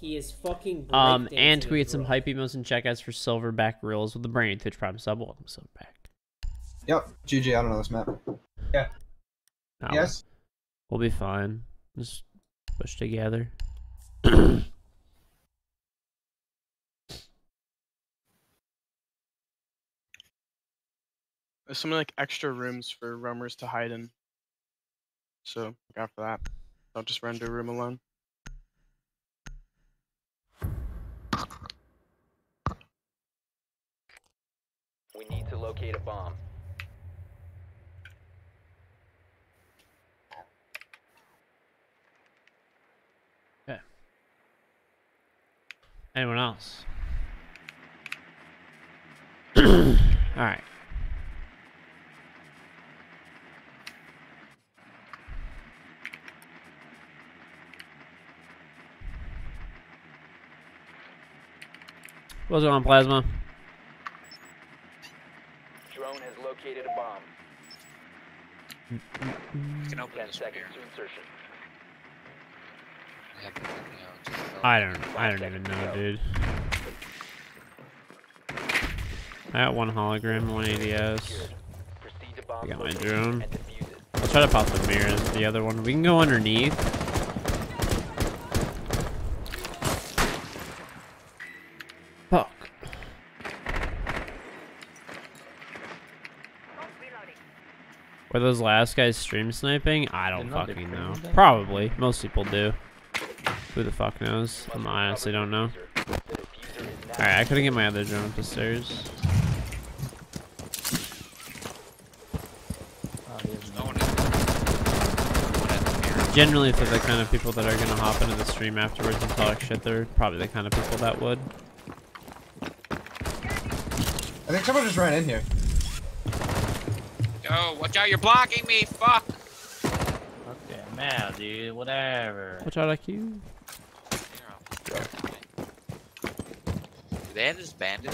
He is fucking breakdancing. And tweet some hype emails and checkouts for Silverback Reels with the brain. Twitch Prime sub. Welcome, Silverback. Yep. GG. I don't know this map. Yeah. No. Yes. We'll be fine. Just push together. There's some like extra rooms for roamers to hide in, so look out for that. I'll just run to a room alone. We need to locate a bomb. Okay. Anyone else? All right. What's going on, Plasma? Drone has located a bomb. You can open 10 seconds to insertion. I don't even know, dude. I got one hologram, one ADS. I got my drone. I'll try to pop the mirrors. The other one. We can go underneath. Were those last guys stream sniping? I don't fucking know. Probably. Most people do. Who the fuck knows? I honestly don't know. Alright, I couldn't get my other drone up the stairs. Generally, for the kind of people that are going to hop into the stream afterwards and talk shit, they're probably the kind of people that would. I think someone just ran in here. Oh, watch out, you're blocking me, fuck! Fuck that mouth, dude, whatever. Watch out, IQ. Do they have this bandit?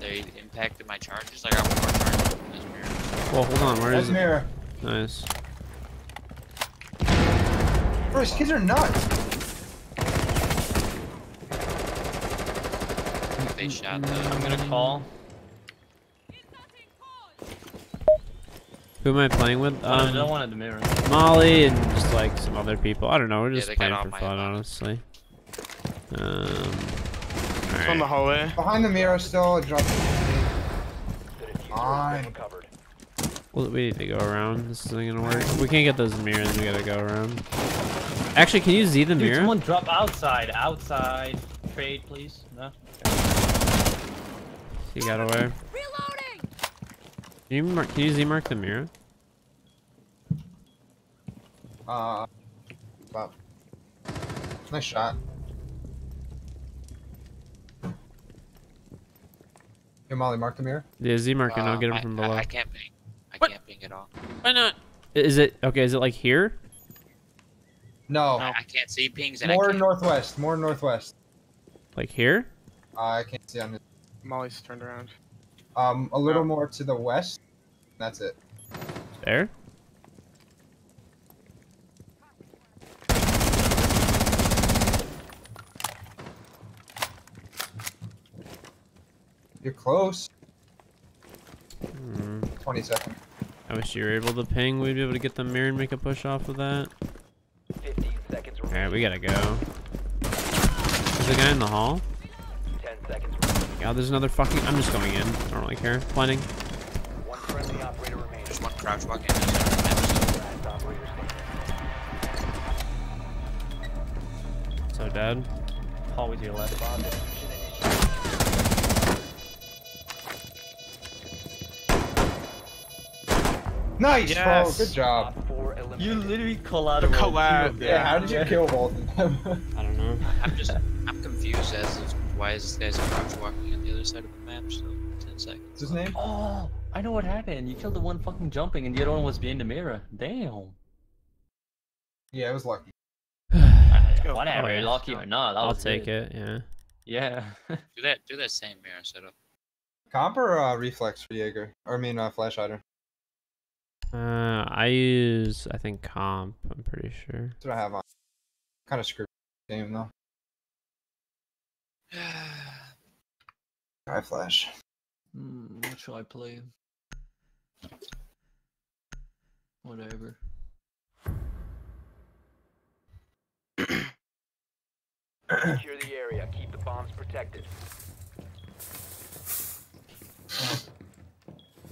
They impacted my charges, I got one more charge from this mirror. Well, hold on, where is it? Mirror. Nice. Bro, these kids are nuts! They shot the... I'm gonna call. Who am I playing with? I don't want it to mirror. Molly and just like some other people. I don't know. We're just playing for fun, honestly. It's right. On the hallway. Behind the mirror, still. Fine. Well, we need to go around. This isn't gonna work. We can't get those mirrors. We gotta go around. Actually, can you Z the mirror? Someone drop outside. Outside. Trade, please. No. He got away. Reloading. Can you Z-mark the mirror? Wow. Nice shot. Hey, Molly, mark the mirror? Yeah, Z-mark and I'll get him from below. I can't ping. I can't ping at all. Why not? Is it, okay, is it like here? No. I can't see pings. And more northwest, more northwest. Like here? I can't see on this. Molly's turned around. A little more to the west. That's it. There? You're close. 20 seconds. I wish you were able to ping. We'd be able to get the mirror and make a push off of that. 15 seconds. Alright, we gotta go. Is the guy in the hall? 10 seconds. God, there's another fucking. I'm just going in. I don't really care. Planning. One friendly operator remaining. There's one crouch walk in. So dead. Hallway to your left. Nice. Yes. Bro, good job. You literally collab. Yeah. How did you kill both of them? I don't know. I'm confused as if. Why is this guy's crouch walking on the other side of the map? So 10 seconds. What's his name? Oh, I know what happened. You killed the one fucking jumping, and the other one was behind the mirror. Damn. Yeah, it was lucky. Whatever, you're lucky or not. I'll take it. Yeah. Yeah. Do that. Do that same mirror setup. Comp or reflex for Jaeger? Or I mean, Flash Hider? I use, I think, comp, I'm pretty sure. That's what I have on. Kind of screwed game, though. Try Flash. What shall I play? Whatever. Secure the area. Keep the bombs protected.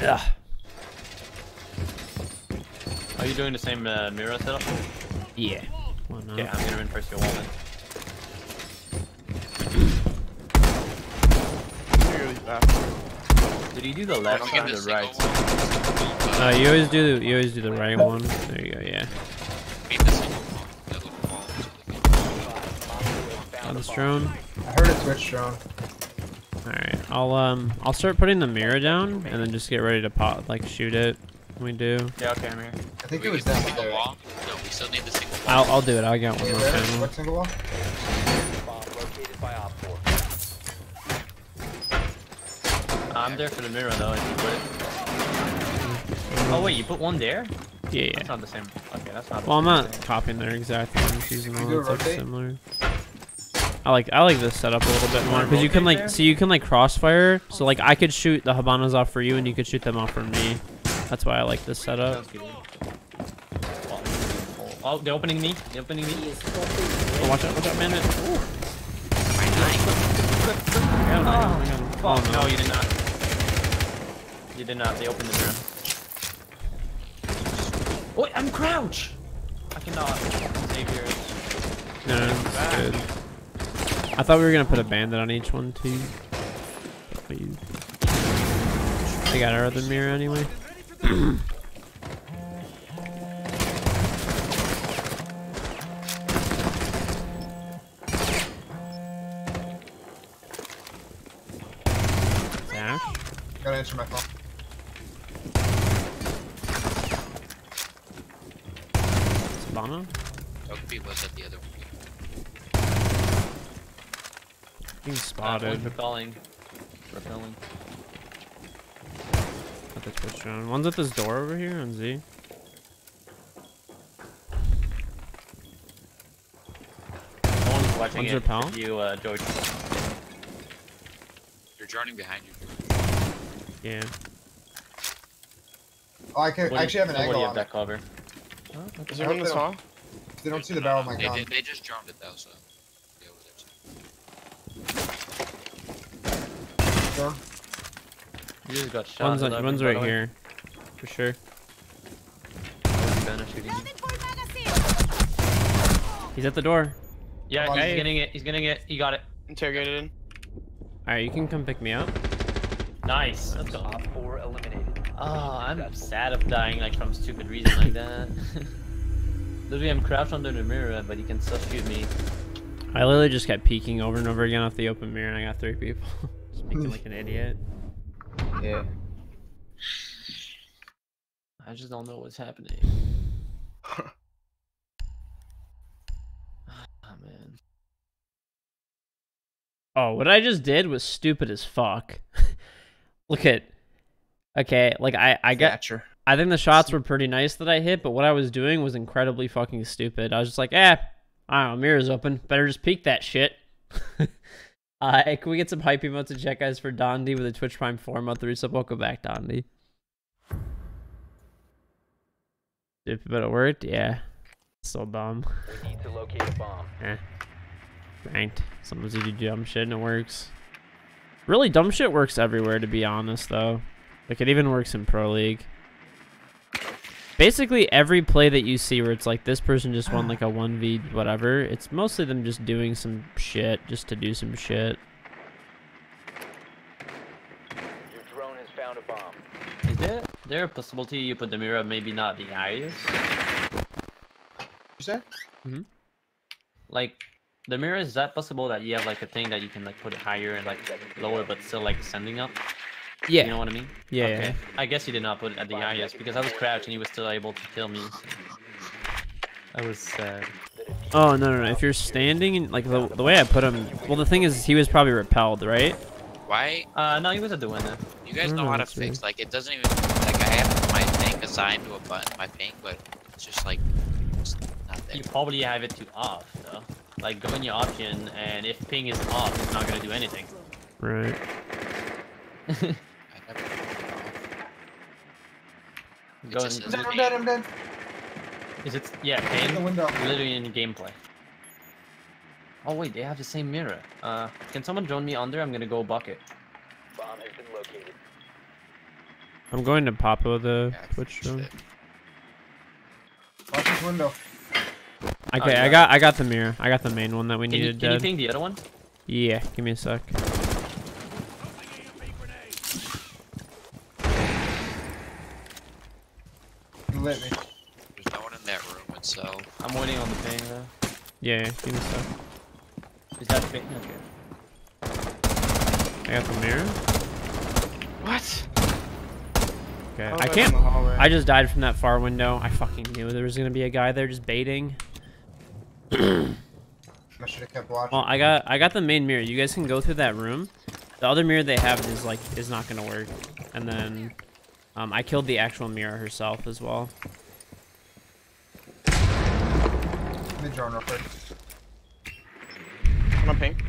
Yeah. Are you doing the same mirror setup? Yeah. Why not? Okay, I'm gonna reinforce your wall then. Did he do the left or the right? You always do the right one. There you go. Yeah. On this drone. I heard a Twitch drone. All right, I'll start putting the mirror down and then just get ready to pop, like shoot it. We do. Yeah. Okay, I'm here. I think it was down the single wall. No, we still need the single wall. I'll do it. I got one more time. What single wall? I'm there for the mirror though, if you put it. Oh wait, you put one there? Yeah, yeah. That's not the same. Okay, that's not the same. Well, I'm not copying there exactly. I'm just using one that's like similar. I like this setup a little bit more because you can like see, so you can like crossfire. So like I could shoot the Habanas off for you and you could shoot them off for me. That's why I like this setup. Oh, they're opening me. They're opening me. Oh, watch out, man. Oh no, you did not. You did not. They opened the room. Wait, I'm crouch. I cannot save yours. No, that's good. I thought we were gonna put a bandit on each one too. Please. They got our other mirror anyway. Ash? Gotta answer my phone. Sabana? Ogby was at the other one. Being spotted. Repelling. Repelling. At the Twitch drone. One's at this door over here on Z. Someone's watching it. Repel? You, George. You're joining behind you. Yeah. Oh, I actually have an angle on that cover. Huh? Is there one in this hall? If they don't see the barrel, my god. They just dropped it though, so. Yeah, whatever. Sure. You just got shot. One's right here. For sure. He's at the door. Yeah, he's getting it. He's getting it. He got it. Interrogated in. Alright, you can come pick me up. Nice. That's a top 4 eliminated. Oh, I'm sad of dying like from stupid reason like that. Literally, I'm crouched under the mirror, but he can still shoot me. I literally just kept peeking over and over again off the open mirror, and I got 3 people. Just peeking like an idiot. Yeah. I just don't know what's happening. Oh man. Oh, what I just did was stupid as fuck. Look at. Okay, like I got. Thatcher. I think the shots were pretty nice that I hit, but what I was doing was incredibly fucking stupid. I was just like, I don't know, mirror's open. Better just peek that shit. Can we get some hype emotes and check guys for Dondi with a Twitch Prime 4-month resub? Welcome back, Dondi. Stupid, but it worked? Yeah. Still dumb. We need to locate a bomb. Eh. Ranked. Sometimes you do dumb shit and it works. Really, dumb shit works everywhere, to be honest, though. Like, it even works in Pro League. Basically, every play that you see where it's like this person just won like a 1v whatever, it's mostly them just doing some shit just to do some shit. Your drone has found a bomb. Is there a possibility you put the mirror maybe not behind you? Is that? Mm-hmm. Like, the mirror, is that possible that you have like a thing that you can like put it higher and like lower but still like ascending up? Yeah. You know what I mean? Yeah. Okay. Yeah. I guess he did not put it at the IS because I was crouched and he was still able to kill me. I was sad. Oh, no. If you're standing, like, the way I put him... Well, the thing is, he was probably repelled, right? Why? No, he wasn't doing that. You guys know how to fix, like, it doesn't even, like, I have my thing assigned to a button, my ping, but it's just, like, it's not there. You probably have it to off, though. Like, go in your option, and if ping is off, it's not gonna do anything. Right. Go in. I'm dead, I'm dead. Is it, yeah, ping, the window. Literally in gameplay. Oh wait, they have the same mirror. Can someone join me under? I'm gonna go bucket. Bomb has been located. I'm going to Papa the Twitch room. Watch this window. Okay, oh, yeah. I got the mirror. I got the main one that we needed. Can you ping the other one? Yeah, give me a sec. You let me. There's no one in that room itself. I'm waiting on the ping though. Yeah, give me a sec. Is that a bit? Okay. I got the mirror. What? Okay, I can't. I just died from that far window. I fucking knew there was gonna be a guy there just baiting. I should have kept watching. Well, I got the main mirror. You guys can go through that room. The other mirror they have is like is not gonna work. And then, I killed the actual mirror herself as well. Let me join real quick. I'm pink.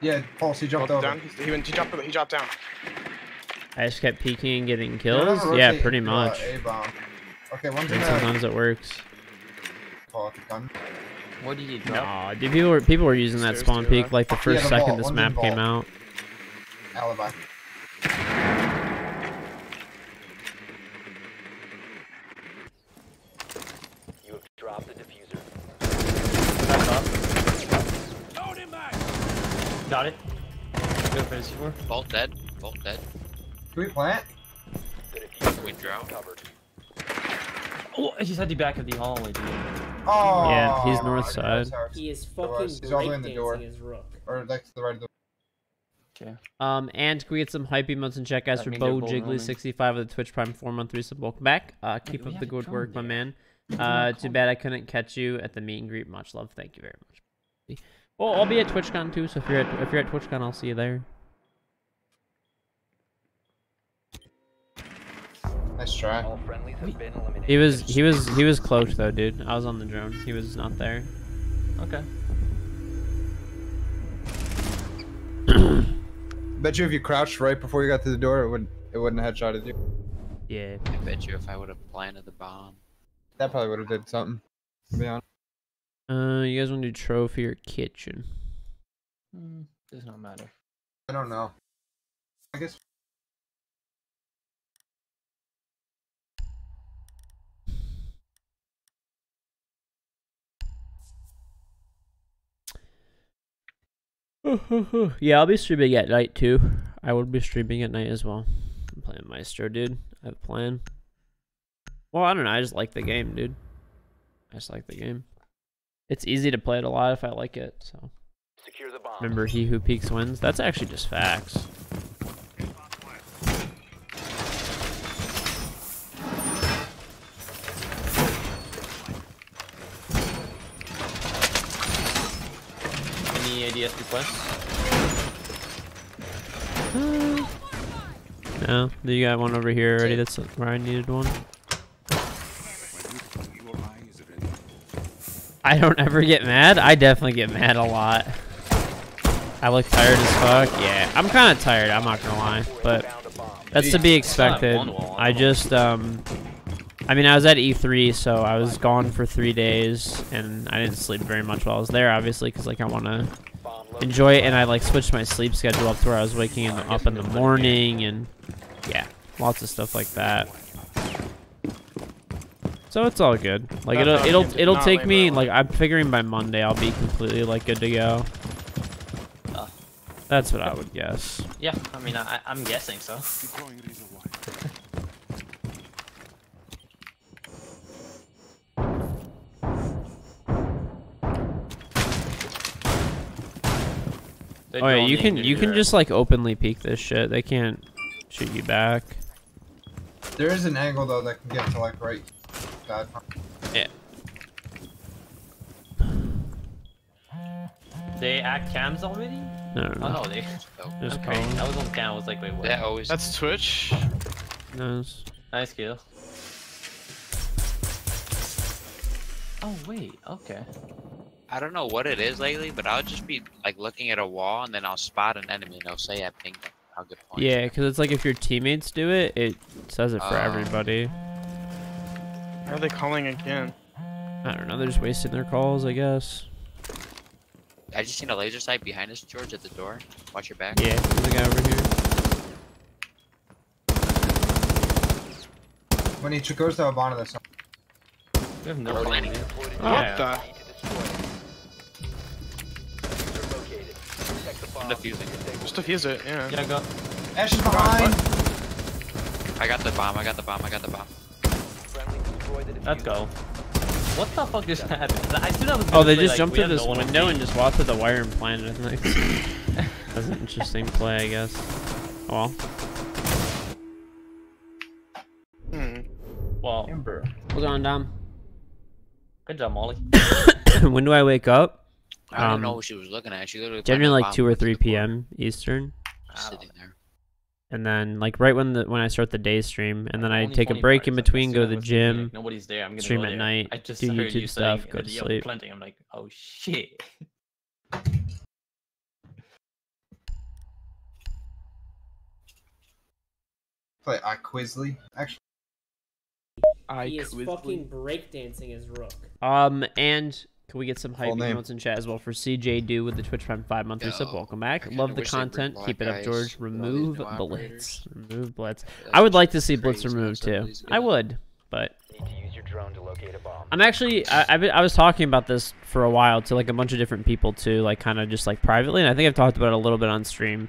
Yeah, Pulse, he jumped over. Down. He dropped down. I just kept peeking and getting kills? Yeah, pretty much. Okay, one thing sometimes it works. What did you drop? Dude, people were using that spawn peek like the first second this map came out. Alibi. You have dropped the diffuser. Back up. Got it. Good finish for. Bolt dead. Bolt dead. Can we plant? Can we drown? Oh, he's at the back of the hallway, dude. Oh. Yeah, he's north side. He is fucking he's all in the door. Rook. Or next to the right of the. Okay. And can we get some hype emotes and check guys for Bo Jiggly 65 of the Twitch Prime 4 month resub? Welcome back. Keep up the good work, my man. Too bad I couldn't catch you at the meet and greet. Much love. Thank you very much. Well, I'll be at TwitchCon too, so if you're at TwitchCon, I'll see you there. Nice try. All friendlies have been eliminated. He was close though, dude. I was on the drone. He was not there. Okay. Bet you if you crouched right before you got to the door, it wouldn't have headshotted you. Yeah. I bet you if I would have planted the bomb, that probably would have did something. To be honest. You guys want to do trophy or kitchen? Does not matter. I don't know. I guess. Yeah, I'll be streaming at night too. I will be streaming at night as well. I'm playing Maestro, dude. I have a plan. Well, I don't know. I just like the game, dude. I just like the game. It's easy to play it a lot if I like it, so. Secure the bomb. Remember, he who peeks wins? That's actually just facts. Any ADS requests? No. You got one over here already. That's where I needed one. I don't ever get mad. I definitely get mad a lot. I look tired as fuck. Yeah, I'm kind of tired. I'm not gonna lie, but that's to be expected. I just, I mean, I was at E3, so I was gone for 3 days, and I didn't sleep very much while I was there, obviously, because like I want to enjoy it, and I like switched my sleep schedule up to where I was waking up in the morning, and yeah, lots of stuff like that. So it's all good. Like it'll take me like I'm figuring by Monday I'll be completely like good to go. That's what I would guess. Yeah, I mean I'm guessing so. Oh yeah, you can just like openly peek this shit. They can't shoot you back. There is an angle though that can get to like right. God. Yeah. They act cams already? No. Oh no, they. There's okay. Colin. I was on down. I was like, wait, what? That always. That's Twitch. Nice. Nice kill. Oh wait. Okay. I don't know what it is lately, but I'll just be like looking at a wall and then I'll spot an enemy and I'll say I pinged them. I'll get points. Yeah, because it's like if your teammates do it, it says it for everybody. Why are they calling again? I don't know. They're just wasting their calls, I guess. I just seen a laser sight behind us, George, at the door. Watch your back. Yeah, there's a guy over here. When he goes to a bottom of the sun. We have no planning. What the? I'm defusing it. Just defuse it, yeah. Yeah, go. Ash is behind! I got the bomb, I got the bomb. Let's go. What the fuck just happened? I assume that was they just like, jumped through this window and just walked to the wire and planted it. Like, that's an interesting play, I guess. Oh, well. Well. Amber. What's going on, Dom? Good job, Molly. When do I wake up? I don't know what she was looking at. She literally generally like 2 or 3 p.m. Eastern. Sitting there. And then like right when I start the day stream, and then I take a break in between, go to the gym. Nobody's there. I'm gonna stream at night. I just do YouTube stuff. Go to sleep. I'm like, oh shit. Play iQuizly actually. He is fucking breakdancing as Rook. And. Can we get some hype emotes in chat as well for CJ Do with the Twitch Prime 5-month resub? Welcome back. Love the content. Keep it up, George. Remove Blitz. Remove Blitz. I would like to see Blitz removed too. I would, but I'm actually I was talking about this for a while to like a bunch of different people too, like kind of just like privately, and I think I've talked about it a little bit on stream.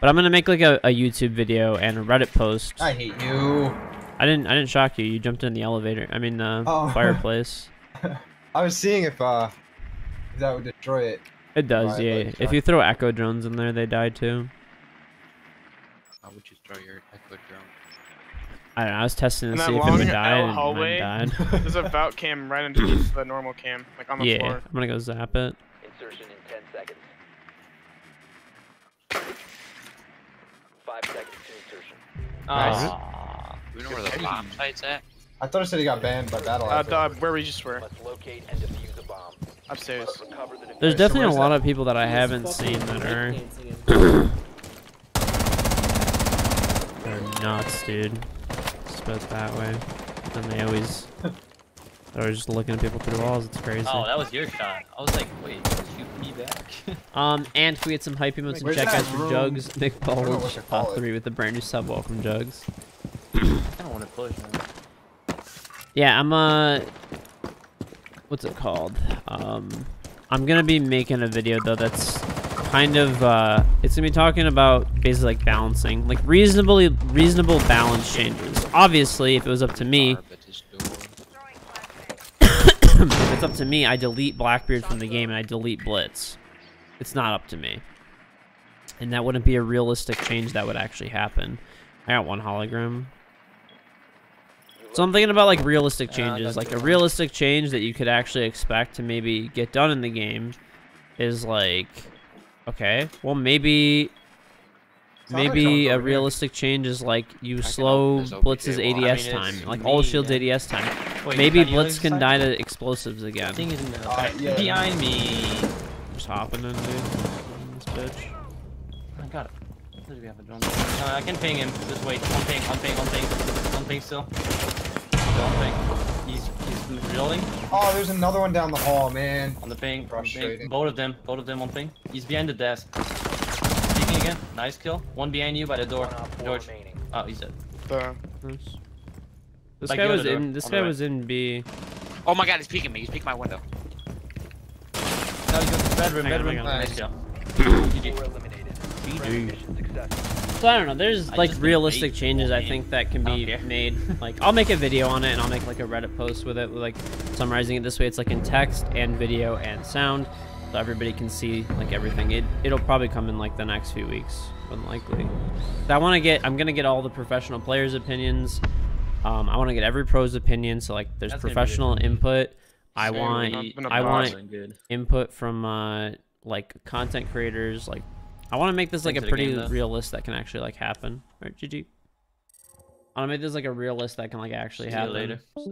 But I'm gonna make like a YouTube video and a Reddit post. I hate you. I didn't shock you. You jumped in the elevator. I mean fireplace. I was seeing if that would destroy it. It does, yeah. If you throw echo drones in there, they die too. How would you throw your echo drone? I don't know. I was testing to see if it would die, and it died. There's a vault cam right into the normal cam, like on the floor. Yeah, I'm gonna go zap it. Insertion in 10 seconds. 5 seconds to insertion. Nice. Do we know where the bomb site's at? I thought I said he got banned, but that'll happen. Where we just were. Let's locate and defuse the bomb. Upstairs. There's definitely a lot of people that I haven't seen that are... They're nuts, dude. It's about that way. And they always... They're just looking at people through walls. It's crazy. Oh, that was your shot. I was like, wait, shoot me back. And we get some hype emotes and check guys from Jugs. Nick Paul, 3 with a brand new sub. Welcome, Jugs. I don't want to push, man. Yeah, I'm what's it called? I'm gonna be making a video though that's kind of it's gonna be talking about basically like balancing, like reasonable balance changes. Obviously, if it was up to me, if it's up to me, I delete Blackbeard from the game and I delete Blitz. It's not up to me, and that wouldn't be a realistic change that would actually happen. I got one hologram. So I'm thinking about like realistic changes, like a realistic change that you could actually expect to maybe get done in the game is like, okay, well maybe a realistic change is like you slow Blitz's ADS time, like all shields ADS time. Maybe Blitz can die to explosives again. Behind me. Just hopping in, dude. This bitch. I got it. I can ping him. Just wait. One ping still. He's reeling. Oh, there's another one down the hall, man. On the ping. Frustrating. Both of them on ping. He's behind the desk. Peeking again. Nice kill. One behind you by the door. George. Oh, he's dead. This guy was in. This guy was in B. Oh my God, he's peeking me. He's peeking my window. Now he's going to the bedroom. Nice kill. So I don't know, there's like realistic changes I think that can be made. Like I'll make a video on it and I'll make like a Reddit post with it, like summarizing it this way. It's like in text and video and sound, so everybody can see like everything. It'll probably come in like the next few weeks, unlikely. I'm gonna get all the professional players' opinions. I want to get every pro's opinion. So like there's professional input. I want input from like content creators, like I want to make this like a pretty real list that can actually like happen. All right, GG. I want to make this like a real list that can like actually happen. See you later. So